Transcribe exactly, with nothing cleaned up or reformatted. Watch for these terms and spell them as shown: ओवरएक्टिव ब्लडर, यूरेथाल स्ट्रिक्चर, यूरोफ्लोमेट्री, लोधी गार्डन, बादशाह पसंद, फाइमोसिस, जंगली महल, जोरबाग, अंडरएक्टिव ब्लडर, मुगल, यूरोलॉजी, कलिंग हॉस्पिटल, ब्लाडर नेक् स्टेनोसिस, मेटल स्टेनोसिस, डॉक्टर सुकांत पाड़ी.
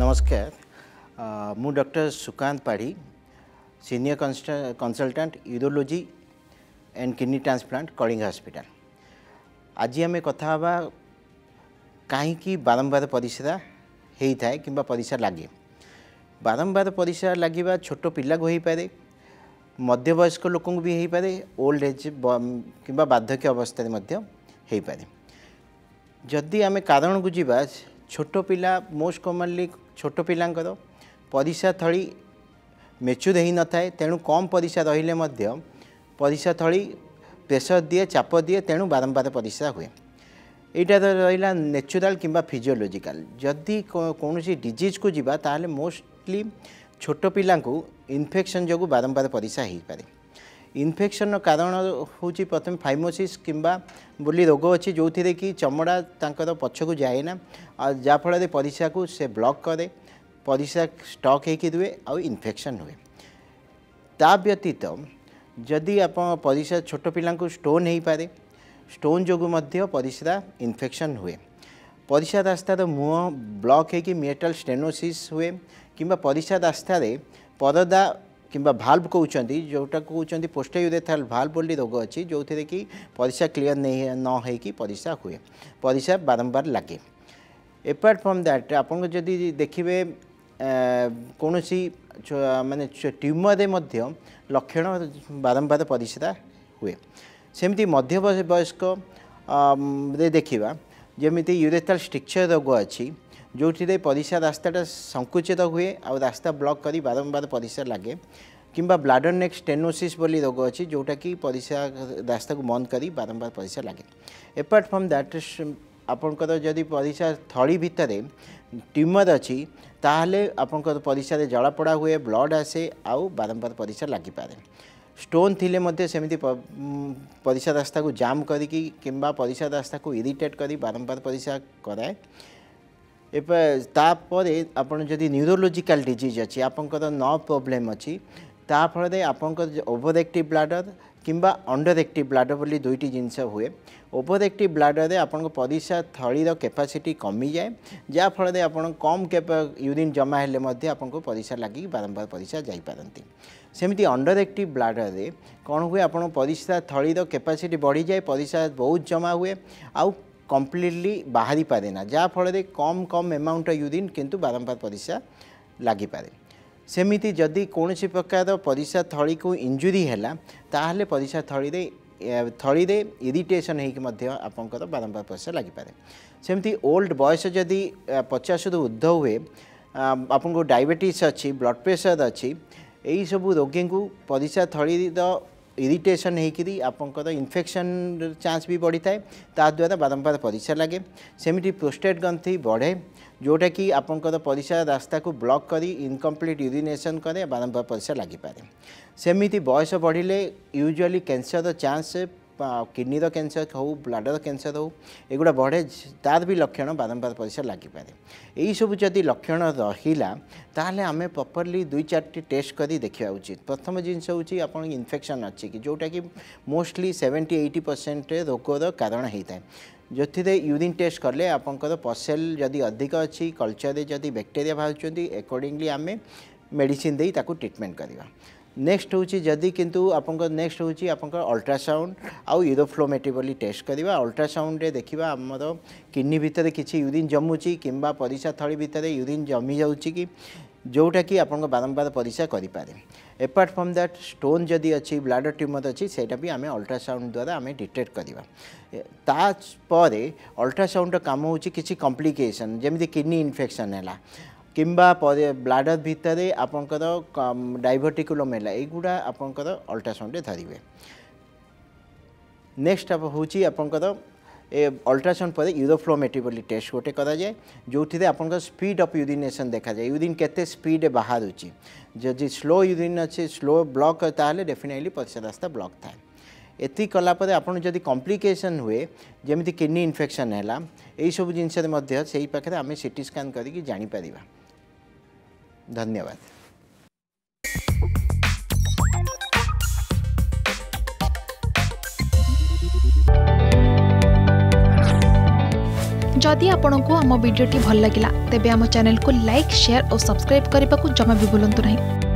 नमस्कार, मु डॉक्टर सुकांत पाड़ी, senior consultant यूरोलॉजी and kidney transplant कलिंग हॉस्पिटल। आज आम कथा कहीं बारंबार परिसरा होता है कि परिसा लगे, बारंबार परिसा लगे छोट पिला को हो पाए, मध्यवयस्क लोक भी हो पाए, ओल्ड एज कि बार्धक्य अवस्था हो पाए। जदि आम कारण को जीवा छोट पिला, मोस्ट कॉमनली छोट पिलांकर परिसा थली मेच्यूर हो न थाए, तेणु कम परिसा रहिले मध्य परिसा थली प्रेसर दिए, चाप दिए, तेणु बारंबार परिसा हुए। एटा रहिला नेचुरल किंबा फिजियोलॉजिकल। जदि कोनोसी डिजीज को जीवा ताहले मोस्टली छोट पिलांकु इन्फेक्शन जगु बारंबार परिसा हो पाए। इन्फेक्शन कारण हूँ प्रथम फाइमोसिस किंबा बोली रोग अच्छी जो थी कि चमड़ा तांकर पक्ष को जाए ना, जाफल परिसा को से ब्लॉक करे, परिसा स्टॉक होके रुए और इन्फेक्शन हुए। ता व्यतीत जदि आप परिसा छोट पिला स्टोन हो पाए, स्टोन जो मध्य परिसा इन्फेक्शन हुए, परिसा रास्तार मुँह ब्लॉक होके मेटल स्टेनोसिस हुए, किंबा परिसा रास्तार परदा किंबा भाल्व कहते जोटा कहते पोस्ट यूरेथाल भाल्व बोली रोग अच्छी जो थी कि परिसा क्लीयर नहीं न होकि परिसा हुए, परिसा बारंबार लगे। एपार्ट फ्रॉम दैट आप देखिए कौन सी माने ट्यूमर में लक्षण बारंबार परिसा हुए। सेमती मध्य वयस्क देखा जमीती यूरेथाल स्ट्रिक्चर रोग अच्छी जो परिसा रास्ताटा संकुचित हुए और रास्ता ब्लॉक करी बारंबार परिसा लगे, किंबा ब्लाडर नेक् स्टेनोसिस बोली रोग अच्छी जोटा कि परिसा रास्ता को बंद करी बारंबार परिसा लगे। एपार्ट फ्रॉम दैट आपनकर जदि परिसा थली भितर ट्यूमर अच्छी ताहले आपनकर परिसा जलापड़ा हुए, ब्लड आसे आउ बारंबार परिसा लागिपे। स्टोन थिले मध्य सेमती परिसा रास्ता को जाम करी किंबा परिसा रास्ता को इरिटेट करी बारंबार परिसा कराए। तापरे आपन जदि न्यूरोलोजिकल डिजीज अच्छी, आपंकर नर्व प्रॉब्लम अच्छी, ताफल आपंकर ओवरएक्टिव ब्लडर किंबा अंडरएक्टिव ब्लडर बोली दुईटी जिनस हुए। ओवरएक्टिव ब्लडर आपन परिसा थलीर कैपेसिटी कमी जाए, जाफल आपन कम यूरिन जमा हेले आपको परिसा लगी बारंबार परिसा जाइपारती। सेमती अंडरएक्टिव ब्लडर रे कौन हुए आपन परिसा थलीर कैपेसिटी बढ़ी जाए, परिसा बहुत जमा हुए आउ कम्प्लीटली बाहरी पारे ना, जाफल कम कम एमाउंट यूरिन किंतु बारंबार परिसा लागिपे। सेमिति जदि कौन सी प्रकार परिसा थली को इंजुरी हैला ताहले परिसा थली रे थली रे इरिटेशन होइके मध्य आपनकर बारंबार परिसा लागिपे। सेमती ओल्ड बॉयस जदि पचास रु ऊर्ध्व हुए, आपनको डायबिटीज अच्छी, ब्लड प्रेशर अच्छी, यही सब रोगी को परिसा थली इरिटेशन होकर आपंकर इन्फेक्शन चांस भी बढ़ी थाए, ताद्वारा बारंबार परिसा लगे। सेमिटी प्रोस्टेट ग्रंथि बढ़े जोटा कि आपंकर परिसा रास्ता को ब्लॉक करी इनकम्प्लीट यूरिनेशन करे, बारंबार परिसा लागिपे। सेमिटी बयस बढ़िले usually cancer chance, kidney cancer हो, ब्लडर कैंसर हो, एगुड़ा बढ़े, तार भी लक्षण बारंबार परिसा लागिपे। यही सब जदि लक्षण रहिला ताहले आमे प्रॉपर्ली दुई चार टेस्ट करी देखा उचित। प्रथम जिनस होची आपन इन्फेक्शन अच्छी कि जोटा कि मोस्टली सेवेन्टी एटी परसेंट रोगर कारण होता है, जो यूरिन टेस्ट करले आपंकर पसेल जदि अधिक अच्छी, कल्चर जदि बैक्टेरिया बाहर, एकॉर्डिंगली आमे मेडिसिन देई ताकू ट्रीटमेंट करिवा। नेक्स्ट होची जदि किंतु आपंकर नेक्स्ट होची आपंकर अल्ट्रासाउंड आउ यूरोफ्लोमेट्री बोली टेस्ट करिवा। अल्ट्रासाउंड रे देखिवा हमर किडनी भितर किछि यूरिन जमुची किंबा परिसा थली भितर यूरिन जमी जाउची कि जोटा कि आपंकर बारंबार परिसा करि पारे। एपार्ट फ्रॉम दैट स्टोन जदि अच्छी, ब्लडर ट्यूमर अच्छी, सेटा भी आमे अल्ट्रासाउंड द्वारा आमे डिटेक्ट करिवा। ताज परे अल्ट्रासाउंड काम होची किछि कॉम्प्लिकेशन जेमि किडनी इन्फेक्शन हैला किंबा ब्लाडर भितर आपंकर डायवर्टिकुलोमेला एगुड़ा आपंकर अल्ट्रासाउंड धरिवे। नेक्स्ट हूँ आपंकर अल्ट्रासाउंड पर यूरोफ्लोमेट्री बोली टेस्ट गोटे कराए, जो आपंकर स्पीड ऑफ यूरिनेशन देखा जाए, यूरिन केते स्पीड बाहर होची। जदि स्लो यूरिन अच्छे, स्लो ब्लॉक ताहले डेफिनेटली परिसा रास्ता ब्लॉक थाए। एति कलापर आपन जदि कॉम्प्लिकेशन हुए जेमिति किडनी इन्फेक्शन हैला, यही सब जिनस मध्य सेही पाखरे आमे सीटी स्कैन करिकि जानि परिबा। धन्यवाद। जदि आपंक आम भिडी भल लगा तेब आम चैनल को लाइक शेयर और सब्सक्राइब करने को जमा भी भूलु ना।